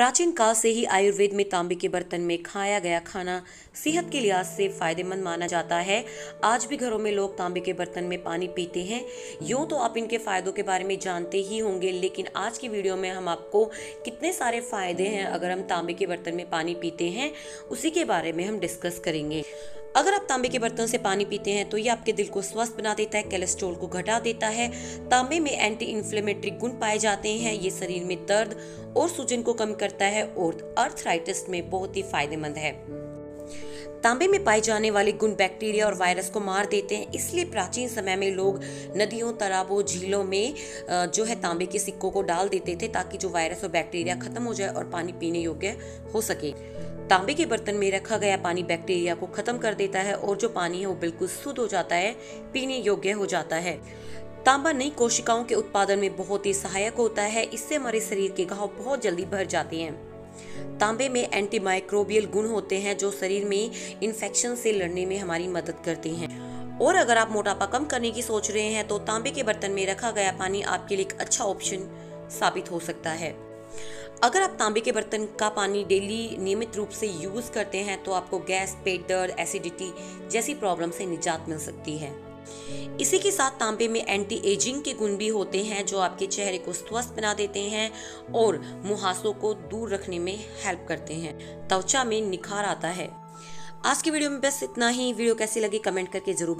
प्राचीन काल से ही आयुर्वेद में तांबे के बर्तन में खाया गया खाना सेहत के लिहाज से फायदेमंद माना जाता है। आज भी घरों में लोग तांबे के बर्तन में पानी पीते हैं। यूँ तो आप इनके फायदों के बारे में जानते ही होंगे, लेकिन आज की वीडियो में हम आपको कितने सारे फायदे हैं अगर हम तांबे के बर्तन में पानी पीते हैं, उसी के बारे में हम डिस्कस करेंगे। अगर आप तांबे के बर्तन से पानी पीते हैं तो ये आपके दिल को स्वस्थ बना देता है, कोलेस्ट्रॉल को घटा देता है। तांबे में एंटी इन्फ्लेमेटरी गुण पाए जाते हैं। ये शरीर में दर्द और सूजन को कम करता है और अर्थराइटिस में बहुत ही फायदेमंद है। तांबे में पाए जाने वाले गुण बैक्टीरिया और वायरस को मार देते हैं, इसलिए प्राचीन समय में लोग नदियों, तालाबों, झीलों में जो है तांबे के सिक्कों को डाल देते थे ताकि जो वायरस और बैक्टीरिया खत्म हो जाए और पानी पीने योग्य हो सके। तांबे के बर्तन में रखा गया पानी बैक्टीरिया को खत्म कर देता है और जो पानी है वो बिल्कुल शुद्ध हो जाता है, पीने योग्य हो जाता है। तांबा नई कोशिकाओं के उत्पादन में बहुत ही सहायक होता है, इससे हमारे शरीर के घाव बहुत जल्दी भर जाते हैं। तांबे में एंटीमाइक्रोबियल गुण होते हैं जो शरीर में इन्फेक्शन से लड़ने में हमारी मदद करते हैं। और अगर आप मोटापा कम करने की सोच रहे हैं तो तांबे के बर्तन में रखा गया पानी आपके लिए एक अच्छा ऑप्शन साबित हो सकता है। अगर आप तांबे के बर्तन का पानी डेली नियमित रूप से यूज़ करते हैं तो आपको गैस, पेट दर्द, एसिडिटी जैसी प्रॉब्लम से निजात मिल सकती है। इसी के साथ तांबे में एंटी एजिंग के गुण भी होते हैं जो आपके चेहरे को स्वस्थ बना देते हैं और मुहासों को दूर रखने में हेल्प करते हैं। त्वचा में निखार आता है। आज की वीडियो में बस इतना ही। वीडियो कैसी लगी कमेंट करके जरूर